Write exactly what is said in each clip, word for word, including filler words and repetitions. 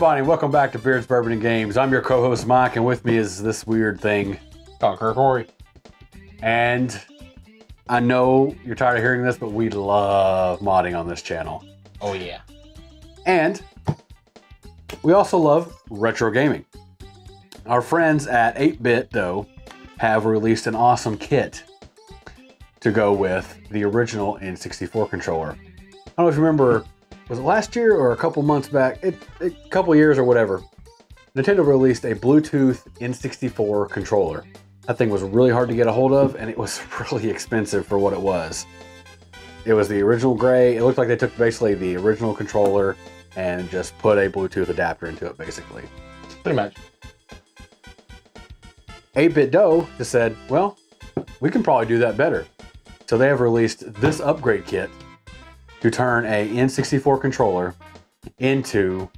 everybody, welcome back to Beards, Bourbon, and Games. I'm your co-host, Mike, and with me is this weird thing. Conqueror Corey. And I know you're tired of hearing this, but we love modding on this channel. Oh, yeah. And we also love retro gaming. Our friends at eight bit do have released an awesome kit to go with the original N sixty-four controller. I don't know if you remember, was it last year or a couple months back? It, it a couple years or whatever. Nintendo released a Bluetooth N sixty-four controller. That thing was really hard to get a hold of, and it was really expensive for what it was. It was the original gray. It looked like they took basically the original controller and just put a Bluetooth adapter into it, basically. Pretty much. eight bit do just said, well, we can probably do that better. So they have released this upgrade kit to turn a N sixty-four controller into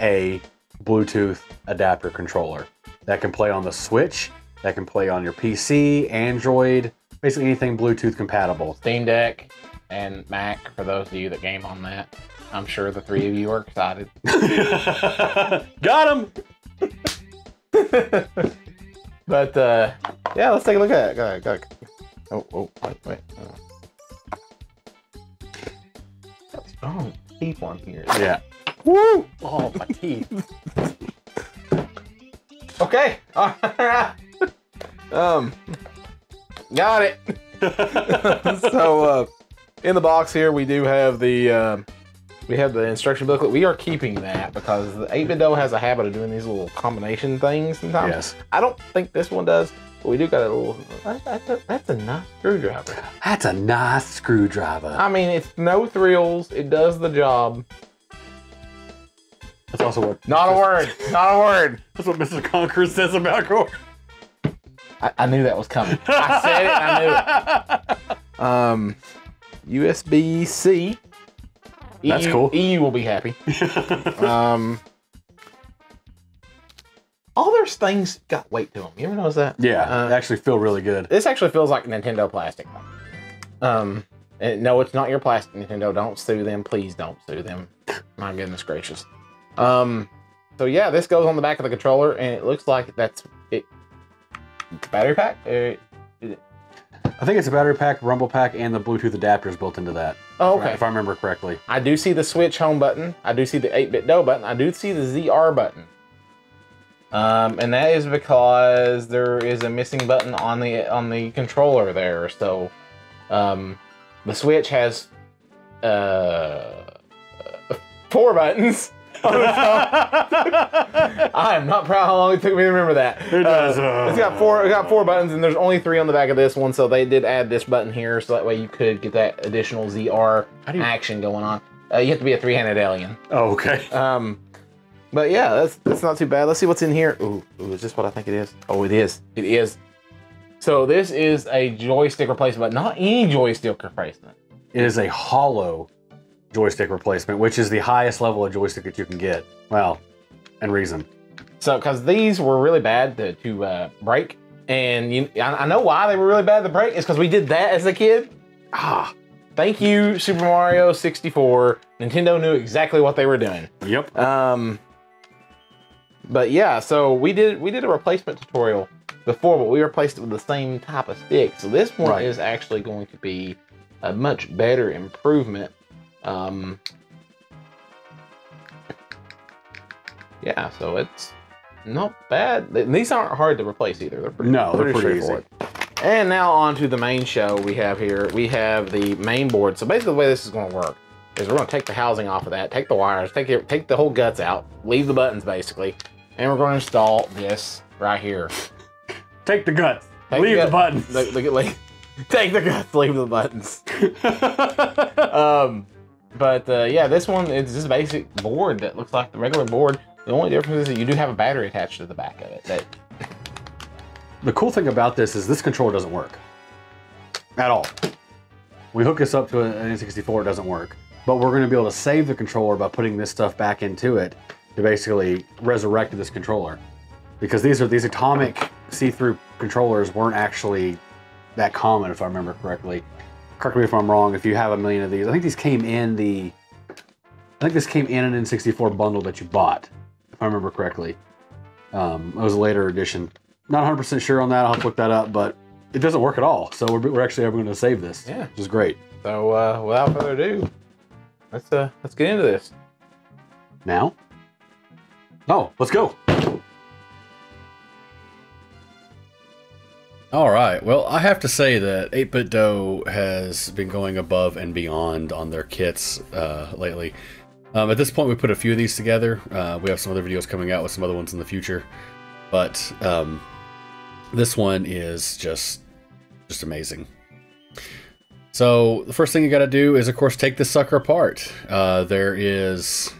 a Bluetooth adapter controller that can play on the Switch, that can play on your P C, Android, basically anything Bluetooth compatible. Steam Deck and Mac, for those of you that game on that. I'm sure the three of you are excited. Got him! But, uh, yeah, let's take a look at it. Go, go. Oh, oh, wait, wait. Oh. Oh, teeth on here. Yeah. Woo! Oh, my teeth. Okay. All right. Um, got it. So, uh, in the box here, we do have the, um, we have the instruction booklet. We are keeping that because the eight bit do has a habit of doing these little combination things sometimes. Yes. I don't think this one does, but we do got a little, that's a, that's a nice screwdriver. That's a nice screwdriver. I mean, it's no thrills. It does the job. That's also what. Not a word. Not a word. That's what Mister Conqueror says about Gore. I, I knew that was coming. I said it, I knew it. Um, U S B C. That's E U, cool. E U will be happy. um, all those things got weight to them. You ever notice that? Yeah, uh, they actually feel really good. This actually feels like Nintendo plastic. Um, and no, it's not your plastic, Nintendo. Don't sue them. Please don't sue them. My goodness gracious. Um, so yeah, this goes on the back of the controller, and it looks like that's it. Battery pack? It, it, I think it's a battery pack, rumble pack, and the Bluetooth adapters built into that. Oh, okay. If I remember correctly. I do see the Switch home button. I do see the eight bit do button. I do see the Z R button. Um, and that is because there is a missing button on the on the controller there. So um, the Switch has uh, four buttons. I am not proud how long it took me to remember that. It does. Uh, it's got four. It got four buttons, and there's only three on the back of this one. So they did add this button here, so that way you could get that additional Z R you... action going on. Uh, you have to be a three-handed alien. Oh, okay. Um, but yeah, that's that's not too bad. Let's see what's in here. Ooh, ooh, is this what I think it is? Oh, it is. It is. So this is a joystick replacement, but not any joystick replacement. It is a hollow joystick replacement, which is the highest level of joystick that you can get. Well, and reason. So, because these were really bad to, to uh, break, and you, I, I know why they were really bad to break is because we did that as a kid. Ah, thank you, Super Mario sixty-four. Nintendo knew exactly what they were doing. Yep. Um. But yeah, so we did we did a replacement tutorial before, but we replaced it with the same type of stick. So this one right. is actually going to be a much better improvement. Um, yeah, so it's not bad. These aren't hard to replace either. They're pretty, no, pretty they're pretty easy. And now on to the main show we have here. We have the main board. So basically the way this is going to work is we're going to take the housing off of that, take the wires, take, your, take the whole guts out, leave the buttons basically, and we're going to install this right here. Take the guts, take leave the, the buttons. Look, look at, like, take the guts, leave the buttons. um... But uh, yeah, this one is just a basic board that looks like the regular board. The only difference is that you do have a battery attached to the back of it. That... The cool thing about this is this controller doesn't work at all. We hook this up to an N sixty-four, it doesn't work. But we're going to be able to save the controller by putting this stuff back into it to basically resurrect this controller. Because these are these atomic see-through controllers weren't actually that common, if I remember correctly. Correct me if I'm wrong, if you have a million of these. I think these came in the, I think this came in an N sixty-four bundle that you bought. if I remember correctly. Um, it was a later edition. Not one hundred percent sure on that. I'll have to look that up, but it doesn't work at all. So we're, we're actually ever going to save this, yeah. Which is great. So uh, without further ado, let's, uh, let's get into this. Now? Oh, let's go. All right. Well, I have to say that eight bit do has been going above and beyond on their kits uh, lately. Um, at this point, we put a few of these together. Uh, we have some other videos coming out with some other ones in the future, but um, this one is just just amazing. So the first thing you got to do is, of course, take this sucker apart. Uh, there is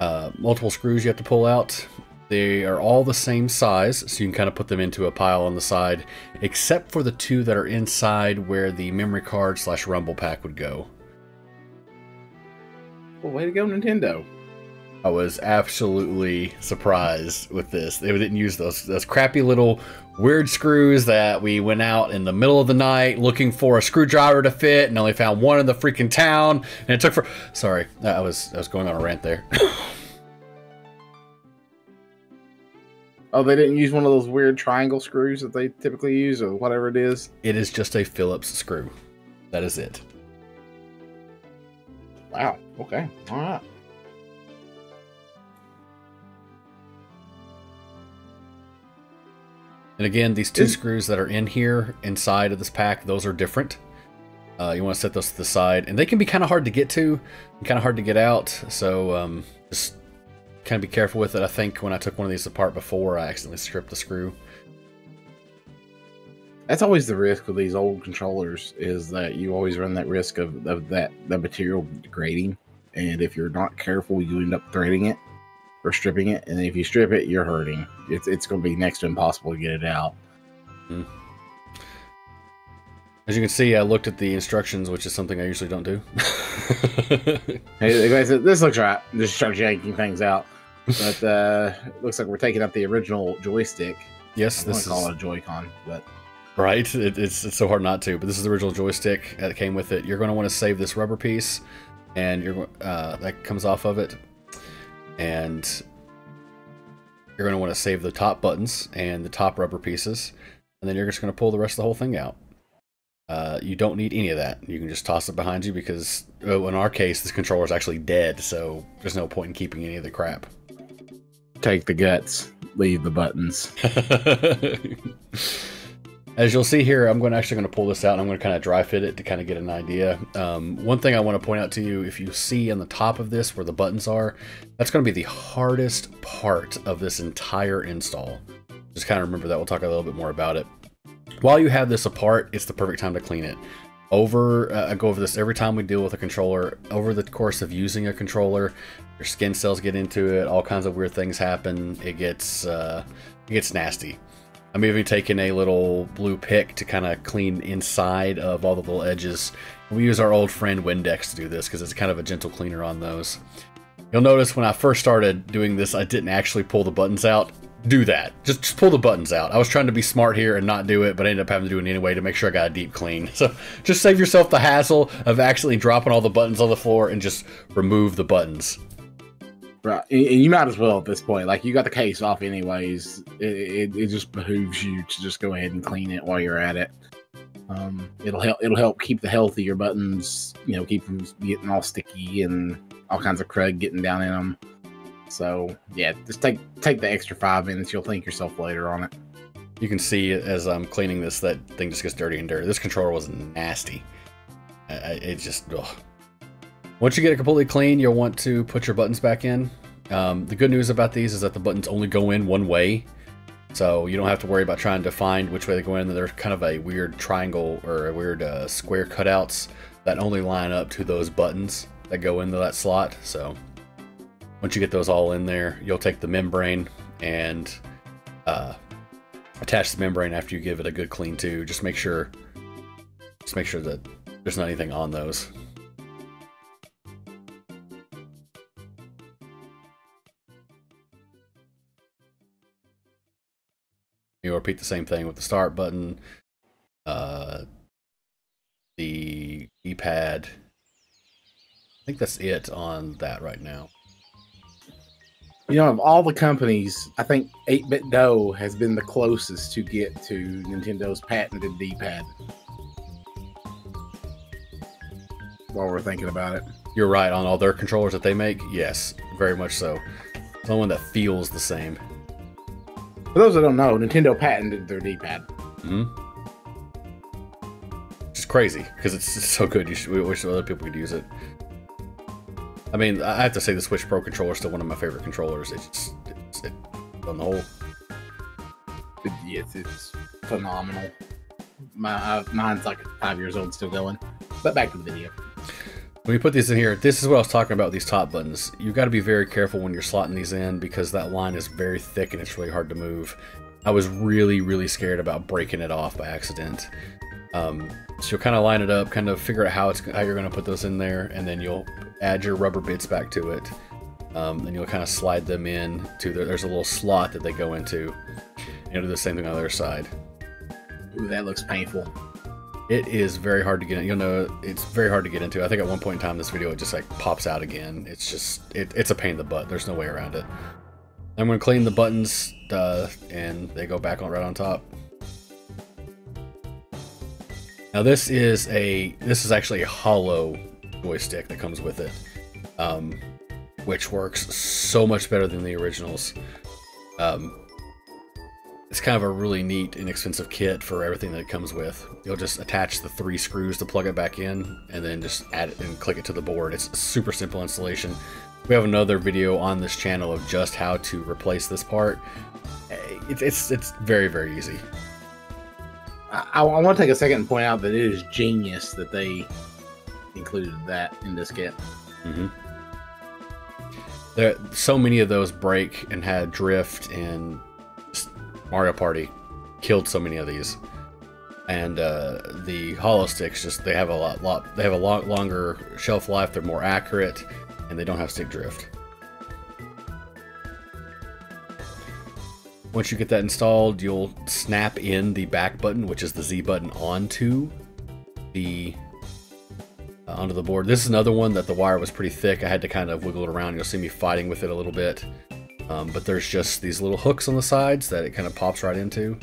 uh, multiple screws you have to pull out. They are all the same size, so you can kind of put them into a pile on the side, except for the two that are inside where the memory card slash rumble pack would go. Well, way to go, Nintendo. I was absolutely surprised with this. They didn't use those, those crappy little weird screws that we went out in the middle of the night looking for a screwdriver to fit and only found one in the freaking town. And it took for... Sorry, I was, I was going on a rant there. Oh, they didn't use one of those weird triangle screws that they typically use, or whatever it is? It is just a Phillips screw. That is it. Wow. Okay. All right. And again, these two it's screws that are in here, inside of this pack, those are different. Uh, you want to set those to the side. And they can be kind of hard to get to, and kind of hard to get out, so um, just... kind of be careful with it. I think when I took one of these apart before, I accidentally stripped the screw. That's always the risk with these old controllers, is that you always run that risk of, of that the material degrading, and if you're not careful, you end up threading it or stripping it, and if you strip it, you're hurting. It's, it's going to be next to impossible to get it out. Mm-hmm. As you can see, I looked at the instructions, which is something I usually don't do. Hey, this looks right. Just start yanking things out. But uh, it looks like we're taking up the original joystick. Yes, I this is... I call it a Joy-Con, but... Right? It, it's, it's so hard not to, but this is the original joystick that came with it. You're going to want to save this rubber piece, and you're uh, that comes off of it. And you're going to want to save the top buttons and the top rubber pieces, and then you're just going to pull the rest of the whole thing out. Uh, you don't need any of that. You can just toss it behind you because, oh, in our case, this controller is actually dead, so there's no point in keeping any of the crap. Take the guts, leave the buttons. As you'll see here, I'm going to actually going to pull this out, and I'm going to kind of dry fit it to kind of get an idea. Um, one thing I want to point out to you, if you see on the top of this where the buttons are, that's going to be the hardest part of this entire install. Just kind of remember that. We'll talk a little bit more about it. While you have this apart, it's the perfect time to clean it. Over, uh, I go over this every time we deal with a controller. Over the course of using a controller, your skin cells get into it, all kinds of weird things happen. It gets, uh, it gets nasty. I'm even taking a little blue pick to kind of clean inside of all the little edges. We use our old friend Windex to do this because it's kind of a gentle cleaner on those. You'll notice when I first started doing this, I didn't actually pull the buttons out. Do that. Just, just pull the buttons out. I was trying to be smart here and not do it, but I ended up having to do it anyway to make sure I got a deep clean. So just save yourself the hassle of actually dropping all the buttons on the floor and just remove the buttons. Right. And you might as well at this point. Like, you got the case off anyways. It, it, it just behooves you to just go ahead and clean it while you're at it. Um, it'll help. It'll help keep the healthier buttons, you know, keep them getting all sticky and all kinds of crud getting down in them. So yeah, just take take the extra five minutes. You'll thank yourself later on it. You can see as I'm cleaning this, that thing just gets dirty and dirty. This controller was nasty. I, it just ugh. Once you get it completely clean, you'll want to put your buttons back in. Um, the good news about these is that the buttons only go in one way, so you don't have to worry about trying to find which way they go in. They're kind of a weird triangle or a weird uh, square cutouts that only line up to those buttons that go into that slot. So. Once you get those all in there, you'll take the membrane and uh, attach the membrane after you give it a good clean too. Just make sure, just make sure that there's not anything on those. You'll repeat the same thing with the start button, uh, the D pad. I think that's it on that right now. You know, of all the companies, I think eight bit do has been the closest to get to Nintendo's patented D-pad. While we're thinking about it. You're right, on all their controllers that they make, yes, very much so. It's the only one that feels the same. For those that don't know, Nintendo patented their D-pad. Mm-hmm. It's crazy, because it's so good, you should, we wish other people could use it. I mean, I have to say the Switch Pro controller is still one of my favorite controllers. It's just, it's, it, on the whole. Yes, it's phenomenal. My uh, mine's like five years old, still going. But back to the video. When you put these in here, this is what I was talking about with these top buttons. You've got to be very careful when you're slotting these in because that line is very thick and it's really hard to move. I was really, really scared about breaking it off by accident. Um, so you'll kind of line it up, kind of figure out how it's how you're going to put those in there, and then you'll add your rubber bits back to it, um, and you'll kind of slide them in to there. There's a little slot that they go into, and you'll do the same thing on the other side. Ooh, that looks painful. It is very hard to get in. You'll know it's very hard to get into. I think at one point in time in this video, it just like pops out again. It's just it, it's a pain in the butt. There's no way around it. I'm going to clean the buttons, uh, and they go back on right on top. Now this is a this is actually a hollow joystick that comes with it, um, which works so much better than the originals. Um, it's kind of a really neat, inexpensive kit for everything that it comes with. You'll just attach the three screws to plug it back in, and then just add it and click it to the board. It's a super simple installation. We have another video on this channel of just how to replace this part. It, it's it's very very easy. I, I want to take a second and point out that it is genius that they included that in this kit. Mm-hmm. There, so many of those break and had drift, and Mario Party killed so many of these. And uh, the hollow sticks just they have a lot, lot they have a lot longer shelf life. They're more accurate, and they don't have stick drift. Once you get that installed, you'll snap in the back button, which is the Z button, onto the uh, onto the board. This is another one that the wire was pretty thick. I had to kind of wiggle it around. You'll see me fighting with it a little bit. Um, but there's just these little hooks on the sides that it kind of pops right into.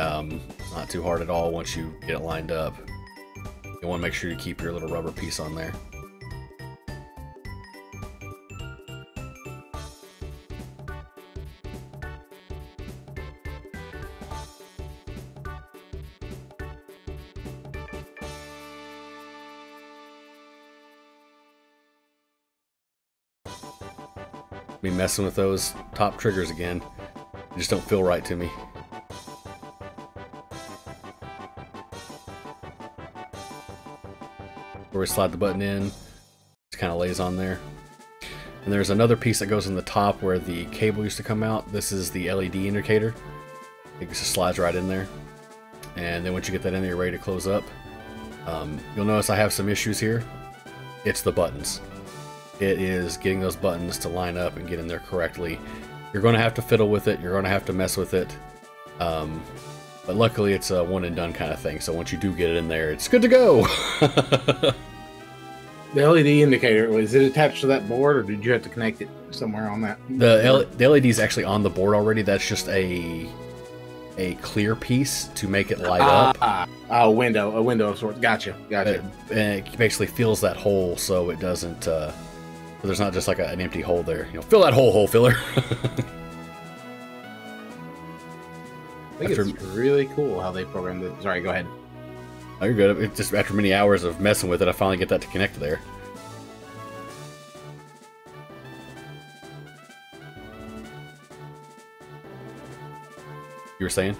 Um, not too hard at all once you get it lined up. You want to make sure you keep your little rubber piece on there. Be messing with those top triggers again. They just don't feel right to me. Where we slide the button in, it just kind of lays on there. And there's another piece that goes in the top where the cable used to come out. This is the L E D indicator. It just slides right in there. And then once you get that in there, you're ready to close up. Um, you'll notice I have some issues here. It's the buttons. It is getting those buttons to line up and get in there correctly. You're going to have to fiddle with it. You're going to have to mess with it. Um, but luckily, it's a one and done kind of thing. So once you do get it in there, it's good to go. The L E D indicator, was it attached to that board, or did you have to connect it somewhere on that? The, L the L E D is actually on the board already. That's just a a clear piece to make it light uh, up. Uh, a window, a window of sorts. Gotcha, gotcha. It, and it basically fills that hole so it doesn't... Uh, So there's not just like a, an empty hole there. You know, fill that hole, hole filler. I think after, it's really cool how they programmed it. Sorry, go ahead. Oh, you're good. It just after many hours of messing with it, I finally get that to connect there. You were saying?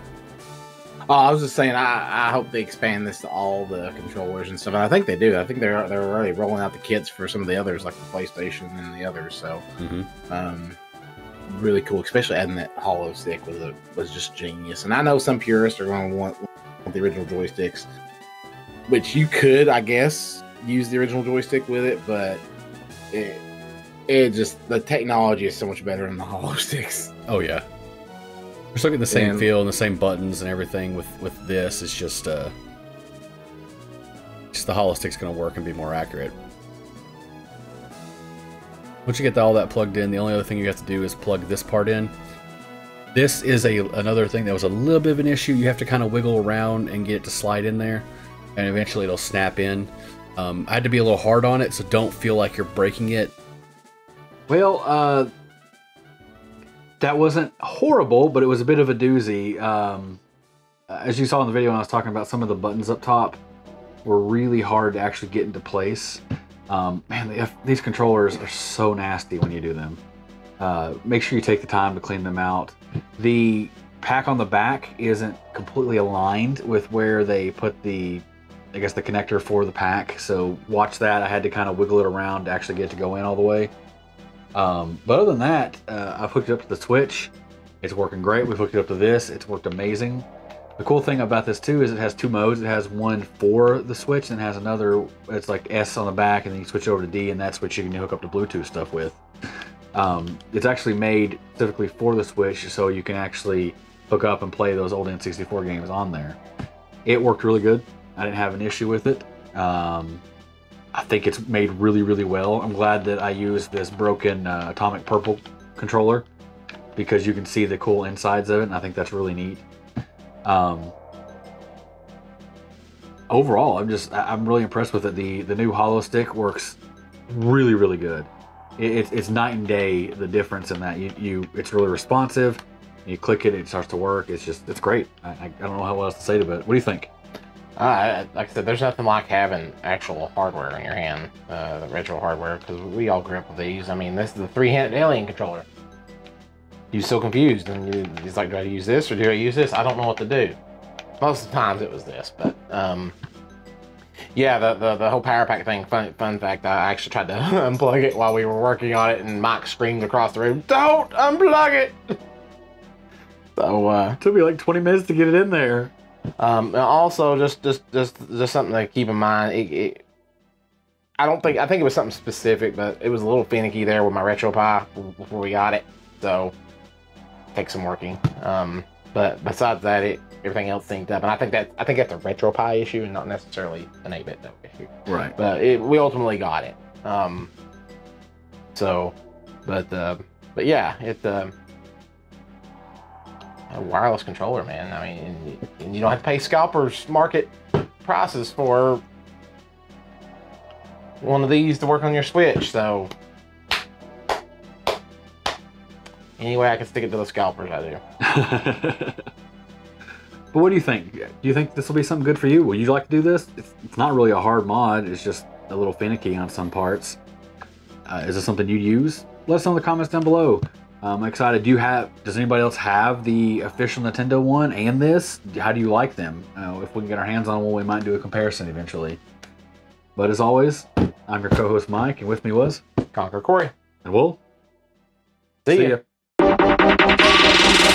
Oh, I was just saying. I, I hope they expand this to all the controllers and stuff. And I think they do. I think they're they're already rolling out the kits for some of the others, like the PlayStation and the others. So, mm-hmm. um, really cool. Especially adding that hollow stick was a, was just genius. And I know some purists are going to want, want the original joysticks, which you could, I guess, use the original joystick with it. But it it just the technology is so much better than the hollow sticks. Oh yeah. We're still getting the same and, feel and the same buttons and everything with, with this. It's just, uh, just the holostick's going to work and be more accurate. Once you get all that plugged in, the only other thing you have to do is plug this part in. This is a another thing that was a little bit of an issue. You have to kind of wiggle around and get it to slide in there, and eventually it'll snap in. Um, I had to be a little hard on it, so don't feel like you're breaking it. Well, uh, that wasn't horrible, but it was a bit of a doozy. Um, as you saw in the video when I was talking about, some of the buttons up top were really hard to actually get into place. Um, man, they have, these controllers are so nasty when you do them. Uh, make sure you take the time to clean them out. The pack on the back isn't completely aligned with where they put the, I guess, the connector for the pack. So watch that. I had to kind of wiggle it around to actually get it to go in all the way. Um, but other than that, uh, I've hooked it up to the Switch. It's working great. We've hooked it up to this. It's worked amazing. The cool thing about this too is it has two modes. It has one for the Switch and it has another, it's like S on the back, and then you switch over to D, and that's what you can hook up to Bluetooth stuff with. Um, it's actually made specifically for the Switch, so you can actually hook up and play those old N sixty-four games on there. It worked really good. I didn't have an issue with it. Um, I think it's made really, really well. I'm glad that I used this broken uh, Atomic Purple controller, because you can see the cool insides of it, and I think that's really neat. Um, overall, I'm just, I'm really impressed with it. The, the new HoloStick works really, really good. It, it's, it's night and day, the difference in that. You, you, it's really responsive. You click it, it starts to work. It's just, it's great. I, I don't know what else to say about it. What do you think? Uh, like I said, there's nothing like having actual hardware in your hand, uh, the retro hardware, because we all grew up with these. I mean, this is the three-handed alien controller. You're so confused, and you, it's like, do I use this or do I use this? I don't know what to do. Most of the times it was this, but um, yeah, the, the the whole power pack thing. Fun fun fact, I actually tried to unplug it while we were working on it, and Mike screamed across the room, "Don't unplug it!" So uh, it took me like twenty minutes to get it in there. Um, also, just, just, just, just something to keep in mind. It, it, I don't think, I think it was something specific, but it was a little finicky there with my RetroPie before we got it. So, take some working. Um, but besides that, it, everything else synced up. And I think that, I think that's a RetroPie issue and not necessarily an eight bit do issue. Right. But it, we ultimately got it. Um, so, but, uh, but yeah, it, uh, a wireless controller, man. I mean, and you don't have to pay scalpers market prices for one of these to work on your Switch. So, anyway, I can stick it to the scalpers, I do. But what do you think? Do you think this will be something good for you? Would you like to do this? It's, it's not really a hard mod. It's just a little finicky on some parts. Uh, is this something you'd use? Let us know in the comments down below. I'm excited. Do you have, does anybody else have the official Nintendo one and this? How do you like them? Uh, if we can get our hands on one, we might do a comparison eventually. But as always, I'm your co-host Mike, and with me was Conquer Corey. And we'll see, see ya. ya.